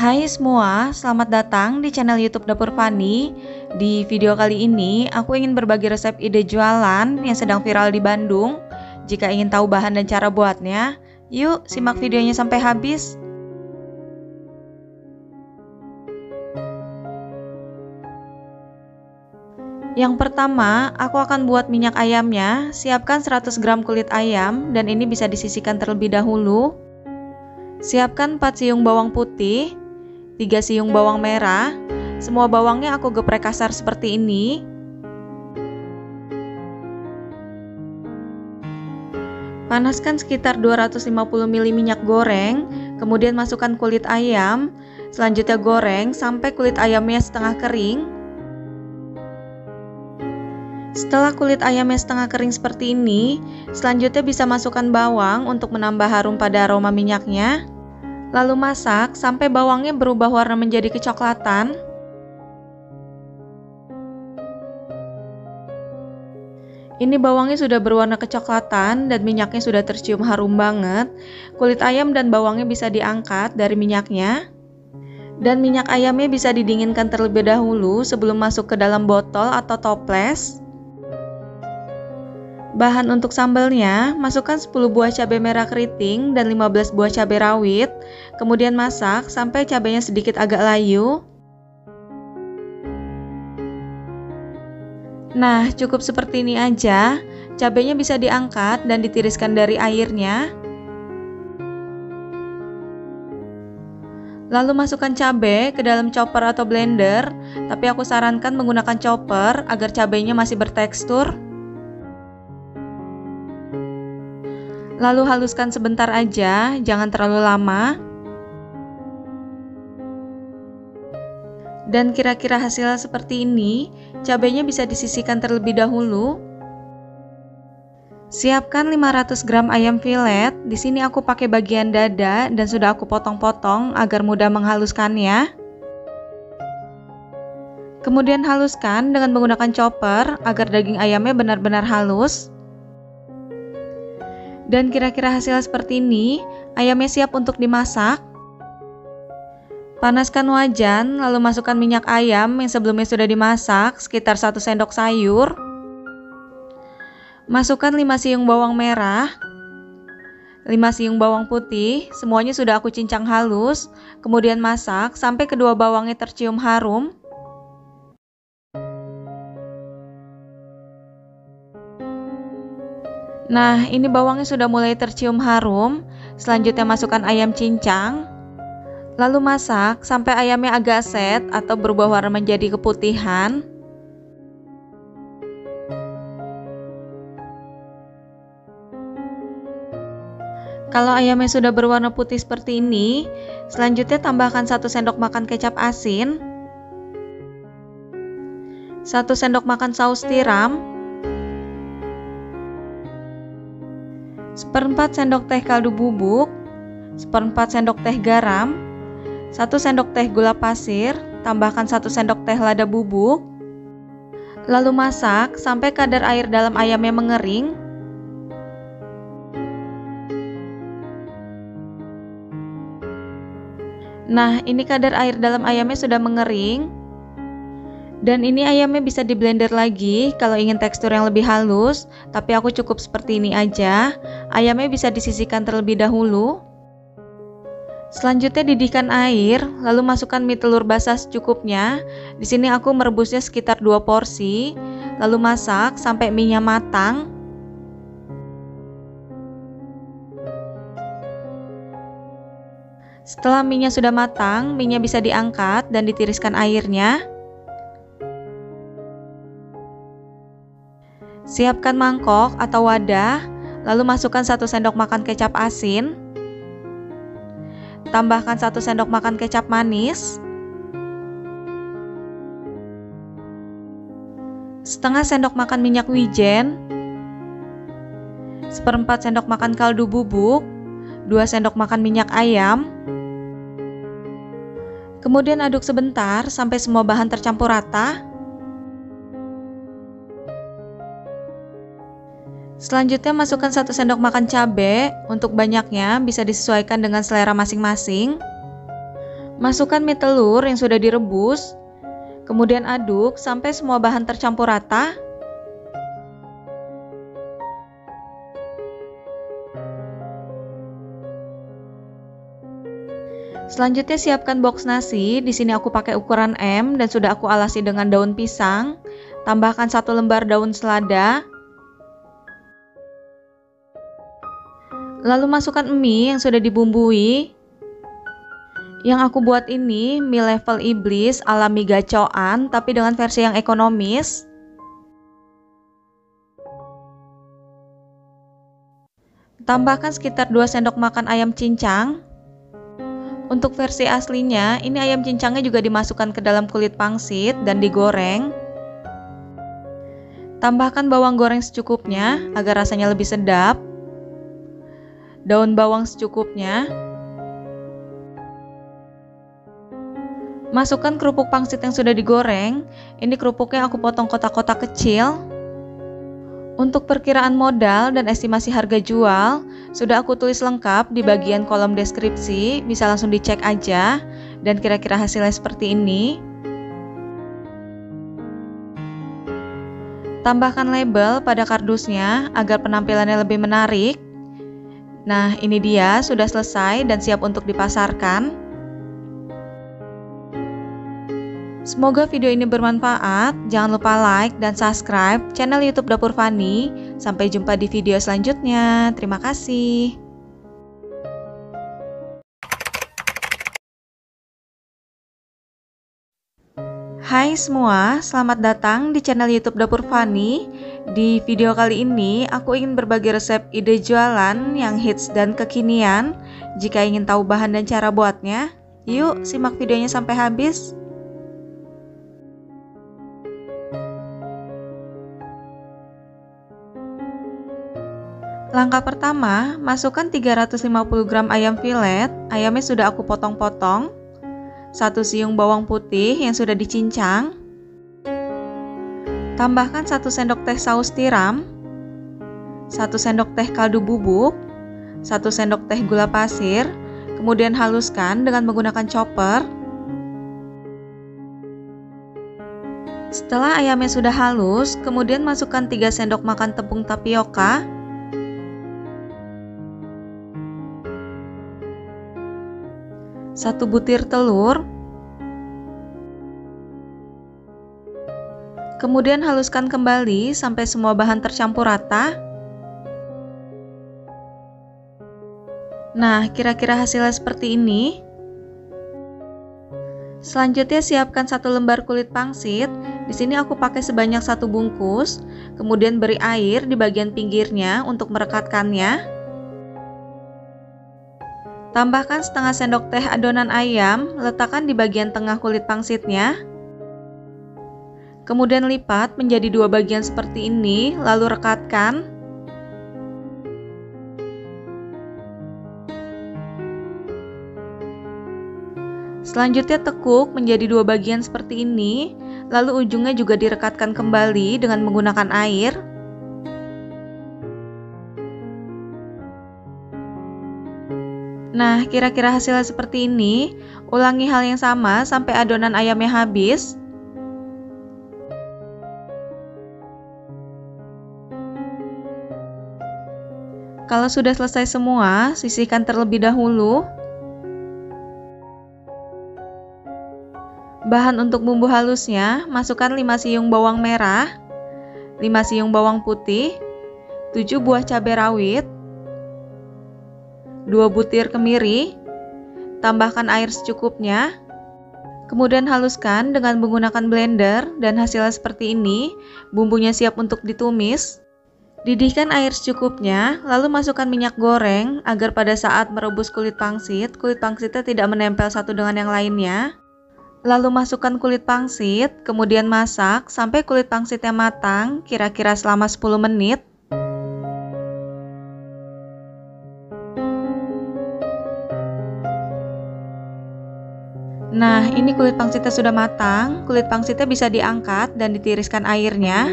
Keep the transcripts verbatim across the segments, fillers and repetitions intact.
Hai semua, selamat datang di channel YouTube Dapur Fany. Di video kali ini, aku ingin berbagi resep ide jualan yang sedang viral di Bandung. Jika ingin tahu bahan dan cara buatnya, yuk simak videonya sampai habis. Yang pertama, aku akan buat minyak ayamnya. Siapkan seratus gram kulit ayam dan ini bisa disisihkan terlebih dahulu. Siapkan empat siung bawang putih, tiga siung bawang merah. Semua bawangnya aku geprek kasar seperti ini. Panaskan sekitar dua ratus lima puluh mililiter minyak goreng, kemudian masukkan kulit ayam. Selanjutnya goreng sampai kulit ayamnya setengah kering. Setelah kulit ayamnya setengah kering seperti ini, selanjutnya bisa masukkan bawang untuk menambah harum pada aroma minyaknya. Lalu masak sampai bawangnya berubah warna menjadi kecoklatan. Ini bawangnya sudah berwarna kecoklatan dan minyaknya sudah tercium harum banget. Kulit ayam dan bawangnya bisa diangkat dari minyaknya. Dan minyak ayamnya bisa didinginkan terlebih dahulu sebelum masuk ke dalam botol atau toples. Bahan untuk sambalnya, masukkan sepuluh buah cabai merah keriting dan lima belas buah cabai rawit. Kemudian masak sampai cabainya sedikit agak layu. Nah, cukup seperti ini aja. Cabainya bisa diangkat dan ditiriskan dari airnya. Lalu masukkan cabai ke dalam chopper atau blender. Tapi aku sarankan menggunakan chopper agar cabainya masih bertekstur. Lalu haluskan sebentar aja, jangan terlalu lama. Dan kira-kira hasilnya seperti ini. Cabainya bisa disisihkan terlebih dahulu. Siapkan lima ratus gram ayam filet. Di sini aku pakai bagian dada dan sudah aku potong-potong agar mudah menghaluskannya. Kemudian haluskan dengan menggunakan chopper agar daging ayamnya benar-benar halus. Dan kira-kira hasilnya seperti ini, ayamnya siap untuk dimasak. Panaskan wajan, lalu masukkan minyak ayam yang sebelumnya sudah dimasak, sekitar satu sendok sayur. Masukkan lima siung bawang merah, lima siung bawang putih, semuanya sudah aku cincang halus. Kemudian masak sampai kedua bawangnya tercium harum. Nah, ini bawangnya sudah mulai tercium harum. Selanjutnya masukkan ayam cincang. Lalu masak sampai ayamnya agak set atau berubah warna menjadi keputihan. Kalau ayamnya sudah berwarna putih seperti ini, selanjutnya tambahkan satu sendok makan kecap asin, satu sendok makan saus tiram, seperempat sendok teh kaldu bubuk, seperempat sendok teh garam, satu sendok teh gula pasir, tambahkan satu sendok teh lada bubuk. Lalu masak sampai kadar air dalam ayamnya mengering. Nah, ini kadar air dalam ayamnya sudah mengering. Dan ini ayamnya bisa di blender lagi kalau ingin tekstur yang lebih halus, tapi aku cukup seperti ini aja. Ayamnya bisa disisihkan terlebih dahulu. Selanjutnya didihkan air, lalu masukkan mie telur basah secukupnya. Di sini aku merebusnya sekitar dua porsi, lalu masak sampai mie-nya matang. Setelah mie-nya sudah matang, mie-nya bisa diangkat dan ditiriskan airnya. Siapkan mangkok atau wadah, lalu masukkan satu sendok makan kecap asin, tambahkan satu sendok makan kecap manis, setengah sendok makan minyak wijen, seperempat sendok makan kaldu bubuk, dua sendok makan minyak ayam. Kemudian aduk sebentar sampai semua bahan tercampur rata. Selanjutnya masukkan satu sendok makan cabai. Untuk banyaknya bisa disesuaikan dengan selera masing-masing. Masukkan mie telur yang sudah direbus, kemudian aduk sampai semua bahan tercampur rata. Selanjutnya siapkan box nasi. Di sini aku pakai ukuran M dan sudah aku alasi dengan daun pisang. Tambahkan satu lembar daun selada. Lalu masukkan mie yang sudah dibumbui. Yang aku buat ini mie level iblis ala mie gacoan, tapi dengan versi yang ekonomis. Tambahkan sekitar dua sendok makan ayam cincang. Untuk versi aslinya, ini ayam cincangnya juga dimasukkan ke dalam kulit pangsit dan digoreng. Tambahkan bawang goreng secukupnya agar rasanya lebih sedap. Daun bawang secukupnya. Masukkan kerupuk pangsit yang sudah digoreng. Ini kerupuknya aku potong kotak-kotak kecil. Untuk perkiraan modal dan estimasi harga jual, sudah aku tulis lengkap di bagian kolom deskripsi, bisa langsung dicek aja, dan kira-kira hasilnya seperti ini. Tambahkan label pada kardusnya agar penampilannya lebih menarik. Nah, ini dia sudah selesai dan siap untuk dipasarkan. Semoga video ini bermanfaat. Jangan lupa like dan subscribe channel YouTube Dapur Fany. Sampai jumpa di video selanjutnya. Terima kasih. Hai semua, selamat datang di channel YouTube Dapur Fany. Di video kali ini, aku ingin berbagi resep ide jualan yang hits dan kekinian. Jika ingin tahu bahan dan cara buatnya, yuk simak videonya sampai habis. Langkah pertama, masukkan tiga ratus lima puluh gram ayam filet. Ayamnya sudah aku potong-potong. Satu siung bawang putih yang sudah dicincang. Tambahkan satu sendok teh saus tiram, satu sendok teh kaldu bubuk, satu sendok teh gula pasir. Kemudian haluskan dengan menggunakan chopper. Setelah ayamnya sudah halus, kemudian masukkan tiga sendok makan tepung tapioka, satu butir telur. Kemudian haluskan kembali sampai semua bahan tercampur rata. Nah, kira-kira hasilnya seperti ini. Selanjutnya siapkan satu lembar kulit pangsit. Di sini aku pakai sebanyak satu bungkus. Kemudian beri air di bagian pinggirnya untuk merekatkannya. Tambahkan setengah sendok teh adonan ayam, letakkan di bagian tengah kulit pangsitnya. Kemudian lipat menjadi dua bagian seperti ini, lalu rekatkan. Selanjutnya tekuk menjadi dua bagian seperti ini, lalu ujungnya juga direkatkan kembali dengan menggunakan air. Nah, kira-kira hasilnya seperti ini. Ulangi hal yang sama sampai adonan ayamnya habis. Kalau sudah selesai semua, sisihkan terlebih dahulu. Bahan untuk bumbu halusnya, masukkan lima siung bawang merah, lima siung bawang putih, tujuh buah cabai rawit, dua butir kemiri. Tambahkan air secukupnya. Kemudian haluskan dengan menggunakan blender dan hasilnya seperti ini. Bumbunya siap untuk ditumis. Didihkan air secukupnya, lalu masukkan minyak goreng agar pada saat merebus kulit pangsit, kulit pangsitnya tidak menempel satu dengan yang lainnya. Lalu masukkan kulit pangsit, kemudian masak sampai kulit pangsitnya matang, kira-kira selama sepuluh menit. Nah, ini kulit pangsitnya sudah matang. Kulit pangsitnya bisa diangkat dan ditiriskan airnya.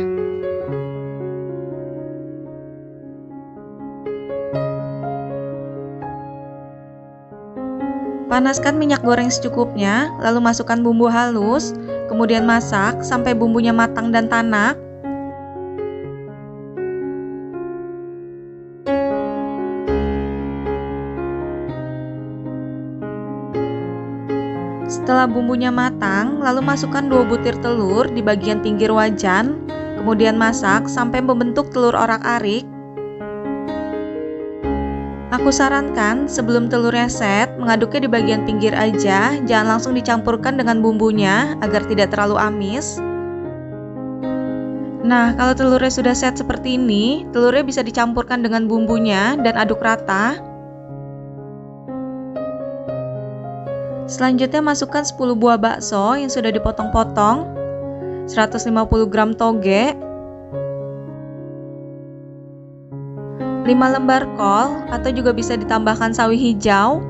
Panaskan minyak goreng secukupnya, lalu masukkan bumbu halus, kemudian masak sampai bumbunya matang dan tanak. Setelah bumbunya matang, lalu masukkan dua butir telur di bagian pinggir wajan, kemudian masak sampai membentuk telur orak-arik. Aku sarankan sebelum telurnya set, mengaduknya di bagian pinggir aja, jangan langsung dicampurkan dengan bumbunya agar tidak terlalu amis. Nah, kalau telurnya sudah set seperti ini, telurnya bisa dicampurkan dengan bumbunya dan aduk rata. Selanjutnya masukkan sepuluh buah bakso yang sudah dipotong-potong, seratus lima puluh gram toge, lima lembar kol atau juga bisa ditambahkan sawi hijau,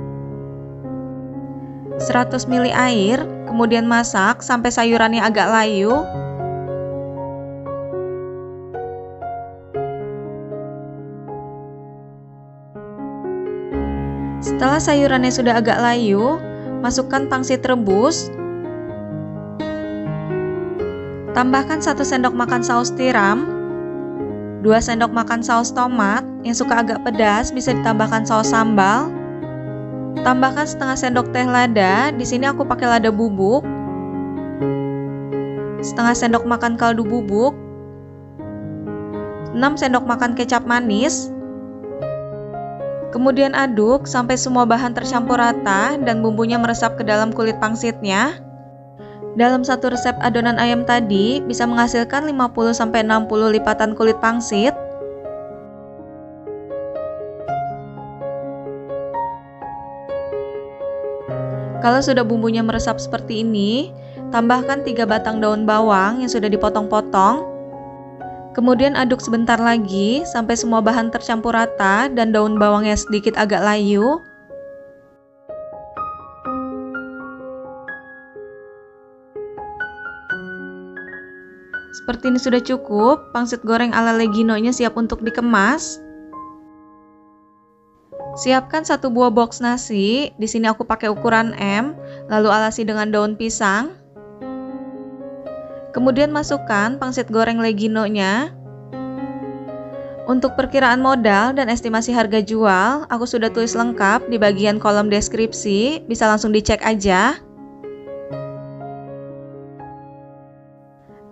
seratus ml air, kemudian masak sampai sayurannya agak layu. Setelah sayurannya sudah agak layu, masukkan pangsit rebus, tambahkan satu sendok makan saus tiram, dua sendok makan saus tomat, yang suka agak pedas bisa ditambahkan saus sambal, tambahkan setengah sendok teh lada, di sini aku pakai lada bubuk, setengah sendok makan kaldu bubuk, enam sendok makan kecap manis. Kemudian aduk sampai semua bahan tercampur rata dan bumbunya meresap ke dalam kulit pangsitnya. Dalam satu resep adonan ayam tadi bisa menghasilkan lima puluh sampai enam puluh lipatan kulit pangsit. Kalau sudah bumbunya meresap seperti ini, tambahkan tiga batang daun bawang yang sudah dipotong-potong. Kemudian aduk sebentar lagi sampai semua bahan tercampur rata dan daun bawangnya sedikit agak layu. Seperti ini sudah cukup, pangsit goreng ala Leginonya siap untuk dikemas. Siapkan satu buah box nasi, di sini aku pakai ukuran M, lalu alasi dengan daun pisang. Kemudian masukkan pangsit goreng Leginonya. Untuk perkiraan modal dan estimasi harga jual, aku sudah tulis lengkap di bagian kolom deskripsi, bisa langsung dicek aja.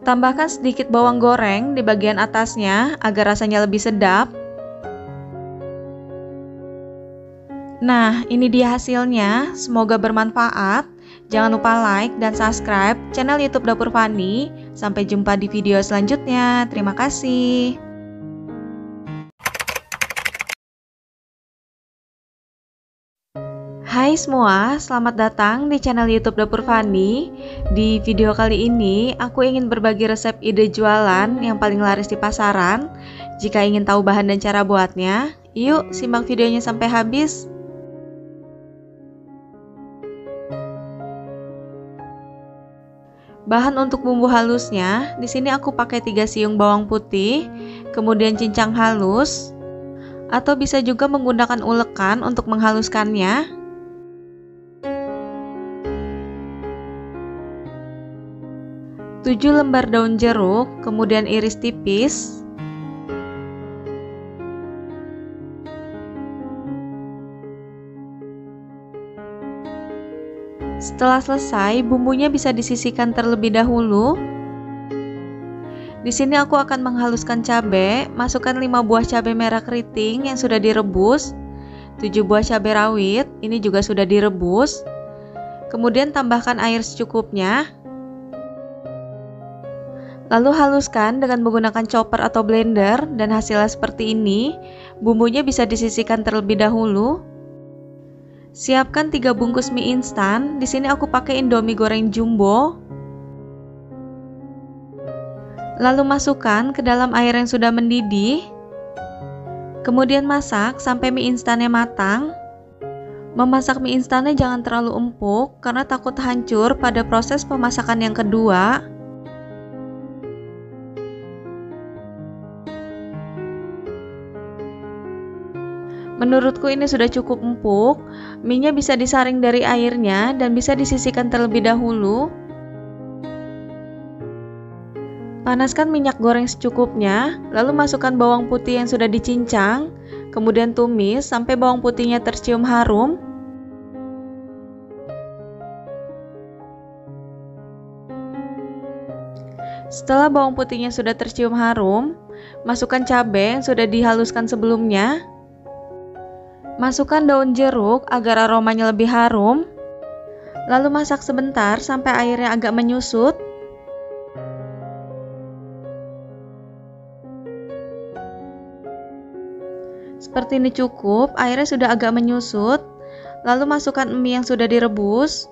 Tambahkan sedikit bawang goreng di bagian atasnya agar rasanya lebih sedap. Nah, ini dia hasilnya, semoga bermanfaat. Jangan lupa like dan subscribe channel YouTube Dapur Fany. Sampai jumpa di video selanjutnya. Terima kasih. Hai semua, selamat datang di channel YouTube Dapur Fany. Di video kali ini, aku ingin berbagi resep ide jualan yang paling laris di pasaran. Jika ingin tahu bahan dan cara buatnya, yuk simak videonya sampai habis. Bahan untuk bumbu halusnya, di sini aku pakai tiga siung bawang putih, kemudian cincang halus, atau bisa juga menggunakan ulekan untuk menghaluskannya. tujuh lembar daun jeruk, kemudian iris tipis. Setelah selesai, bumbunya bisa disisihkan terlebih dahulu. Di sini aku akan menghaluskan cabai, masukkan lima buah cabai merah keriting yang sudah direbus, tujuh buah cabai rawit, ini juga sudah direbus. Kemudian tambahkan air secukupnya. Lalu haluskan dengan menggunakan chopper atau blender dan hasilnya seperti ini. Bumbunya bisa disisihkan terlebih dahulu. Siapkan tiga bungkus mie instan. Di sini aku pakai Indomie goreng jumbo. Lalu masukkan ke dalam air yang sudah mendidih. Kemudian masak sampai mie instannya matang. Memasak mie instannya jangan terlalu empuk karena takut hancur pada proses pemasakan yang kedua. Menurutku ini sudah cukup empuk. Mie-nya bisa disaring dari airnya dan bisa disisihkan terlebih dahulu. Panaskan minyak goreng secukupnya, lalu masukkan bawang putih yang sudah dicincang, kemudian tumis sampai bawang putihnya tercium harum. Setelah bawang putihnya sudah tercium harum, masukkan cabai yang sudah dihaluskan sebelumnya. Masukkan daun jeruk agar aromanya lebih harum. Lalu masak sebentar sampai airnya agak menyusut. Seperti ini cukup, airnya sudah agak menyusut. Lalu masukkan mie yang sudah direbus.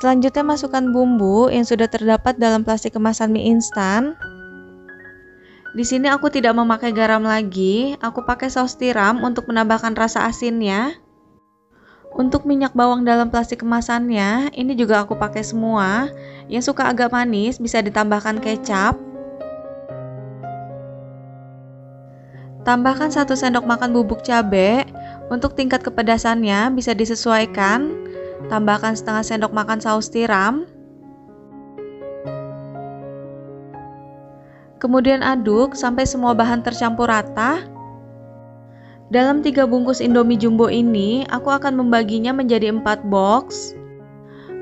Selanjutnya masukkan bumbu yang sudah terdapat dalam plastik kemasan mie instan. Di sini aku tidak memakai garam lagi, aku pakai saus tiram untuk menambahkan rasa asinnya. Untuk minyak bawang dalam plastik kemasannya, ini juga aku pakai semua. Yang suka agak manis bisa ditambahkan kecap. Tambahkan satu sendok makan bubuk cabai. Untuk tingkat kepedasannya bisa disesuaikan. Tambahkan setengah sendok makan saus tiram. Kemudian aduk sampai semua bahan tercampur rata. Dalam tiga bungkus Indomie jumbo ini, aku akan membaginya menjadi empat box.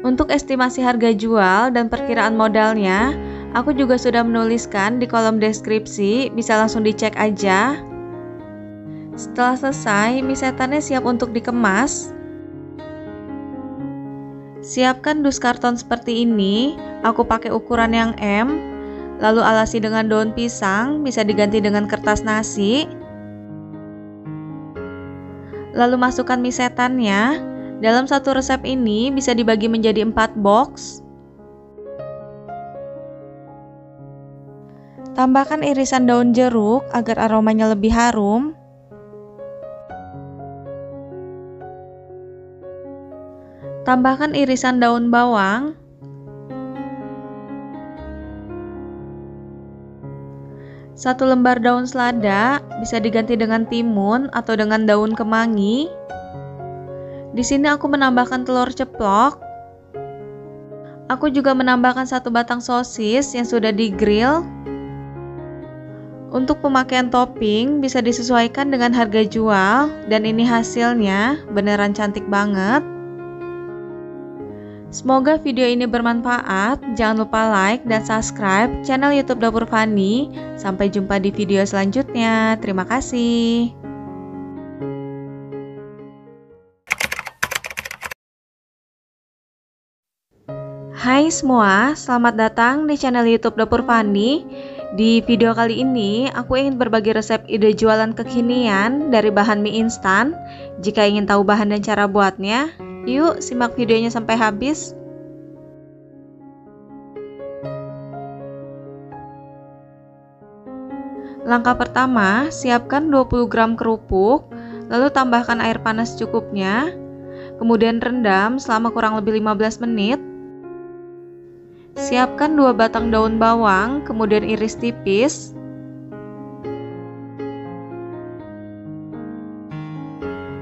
Untuk estimasi harga jual dan perkiraan modalnya, aku juga sudah menuliskan di kolom deskripsi, bisa langsung dicek aja. Setelah selesai, mie setannya siap untuk dikemas. Siapkan dus karton seperti ini, aku pakai ukuran yang M. Lalu alasi dengan daun pisang, bisa diganti dengan kertas nasi. Lalu masukkan mie setannya. Dalam satu resep ini bisa dibagi menjadi empat box. Tambahkan irisan daun jeruk agar aromanya lebih harum. Tambahkan irisan daun bawang. Satu lembar daun selada bisa diganti dengan timun atau dengan daun kemangi. Di sini aku menambahkan telur ceplok. Aku juga menambahkan satu batang sosis yang sudah digrill. Untuk pemakaian topping bisa disesuaikan dengan harga jual dan ini hasilnya beneran cantik banget. Semoga video ini bermanfaat. Jangan lupa like dan subscribe channel YouTube Dapur Fany. Sampai jumpa di video selanjutnya. Terima kasih. Hai semua, selamat datang di channel YouTube Dapur Fany. Di video kali ini, aku ingin berbagi resep ide jualan kekinian dari bahan mie instan. Jika ingin tahu bahan dan cara buatnya, yuk simak videonya sampai habis. Langkah pertama, siapkan dua puluh gram kerupuk, lalu tambahkan air panas secukupnya. Kemudian rendam selama kurang lebih lima belas menit. Siapkan dua batang daun bawang, kemudian iris tipis.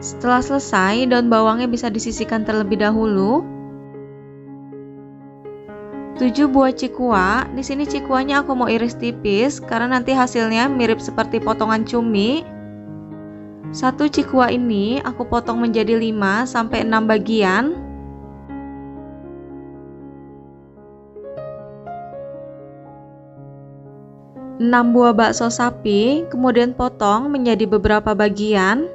Setelah selesai, daun bawangnya bisa disisihkan terlebih dahulu. tujuh buah cikua. Di sini cikuanya aku mau iris tipis karena nanti hasilnya mirip seperti potongan cumi. Satu cikua ini aku potong menjadi lima sampai enam bagian. enam buah bakso sapi, kemudian potong menjadi beberapa bagian.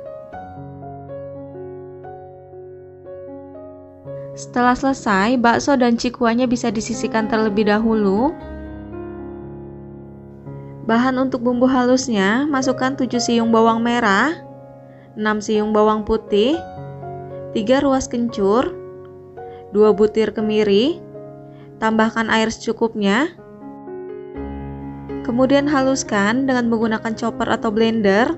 Setelah selesai, bakso dan cikuanya bisa disisihkan terlebih dahulu. Bahan untuk bumbu halusnya, masukkan tujuh siung bawang merah, enam siung bawang putih, tiga ruas kencur, dua butir kemiri, tambahkan air secukupnya. Kemudian haluskan dengan menggunakan chopper atau blender.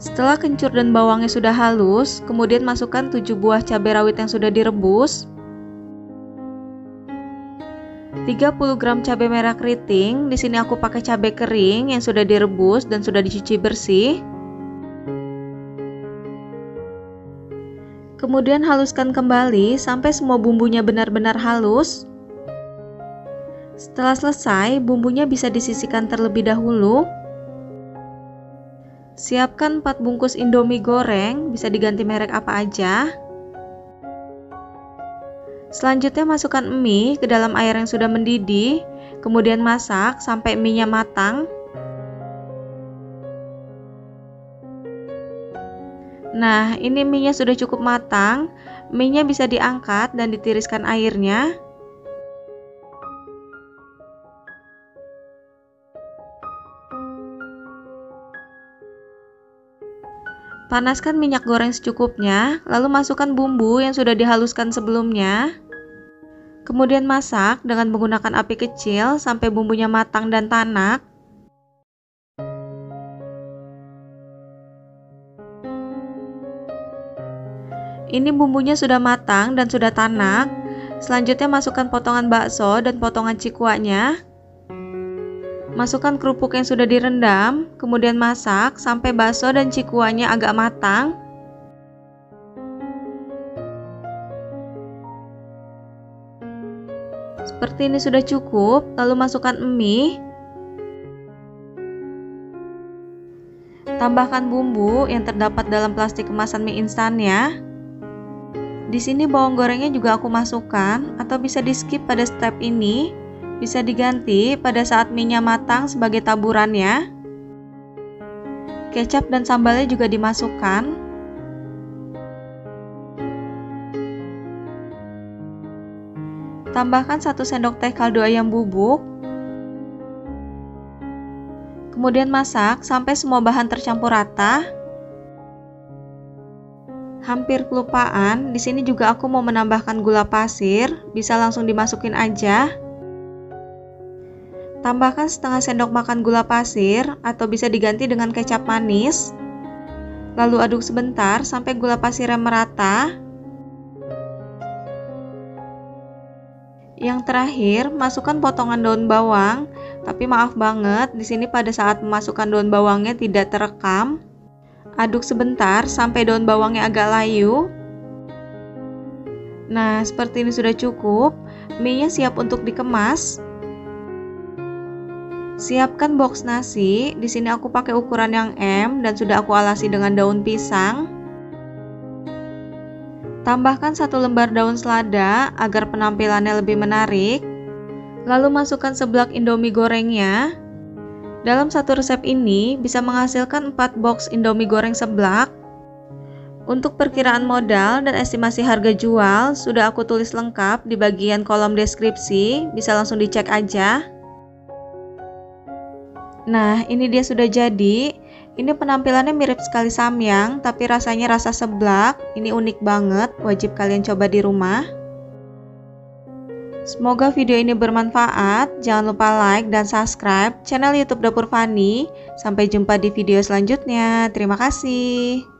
Setelah kencur dan bawangnya sudah halus, kemudian masukkan tujuh buah cabai rawit yang sudah direbus. tiga puluh gram cabai merah keriting. Di sini aku pakai cabai kering yang sudah direbus dan sudah dicuci bersih. Kemudian haluskan kembali sampai semua bumbunya benar-benar halus. Setelah selesai, bumbunya bisa disisihkan terlebih dahulu. Siapkan empat bungkus Indomie goreng, bisa diganti merek apa aja. Selanjutnya masukkan mie ke dalam air yang sudah mendidih, kemudian masak sampai mie-nya matang. Nah, ini mie-nya sudah cukup matang, mie-nya bisa diangkat dan ditiriskan airnya. Panaskan minyak goreng secukupnya, lalu masukkan bumbu yang sudah dihaluskan sebelumnya. Kemudian masak dengan menggunakan api kecil sampai bumbunya matang dan tanak. Ini bumbunya sudah matang dan sudah tanak. Selanjutnya masukkan potongan bakso dan potongan cikuanya. Masukkan kerupuk yang sudah direndam, kemudian masak sampai bakso dan cikuannya agak matang. Seperti ini sudah cukup, lalu masukkan mie. Tambahkan bumbu yang terdapat dalam plastik kemasan mie instan ya. Di sini bawang gorengnya juga aku masukkan, atau bisa di-skip pada step ini. Bisa diganti pada saat mie-nya matang sebagai taburannya. Kecap dan sambalnya juga dimasukkan. Tambahkan satu sendok teh kaldu ayam bubuk. Kemudian masak sampai semua bahan tercampur rata. Hampir kelupaan, di sini juga aku mau menambahkan gula pasir, bisa langsung dimasukin aja. Tambahkan setengah sendok makan gula pasir atau bisa diganti dengan kecap manis. Lalu aduk sebentar sampai gula pasirnya merata. Yang terakhir, masukkan potongan daun bawang. Tapi maaf banget, di sini pada saat memasukkan daun bawangnya tidak terekam. Aduk sebentar sampai daun bawangnya agak layu. Nah, seperti ini sudah cukup. Mie-nya siap untuk dikemas. Siapkan box nasi. Di sini aku pakai ukuran yang M dan sudah aku alasi dengan daun pisang. Tambahkan satu lembar daun selada agar penampilannya lebih menarik. Lalu masukkan seblak Indomie gorengnya. Dalam satu resep ini bisa menghasilkan empat box Indomie goreng seblak. Untuk perkiraan modal dan estimasi harga jual sudah aku tulis lengkap di bagian kolom deskripsi, bisa langsung dicek aja. Nah, ini dia sudah jadi. Ini penampilannya mirip sekali samyang, tapi rasanya rasa seblak. Ini unik banget, wajib kalian coba di rumah. Semoga video ini bermanfaat. Jangan lupa like dan subscribe channel YouTube Dapur Fany. Sampai jumpa di video selanjutnya. Terima kasih.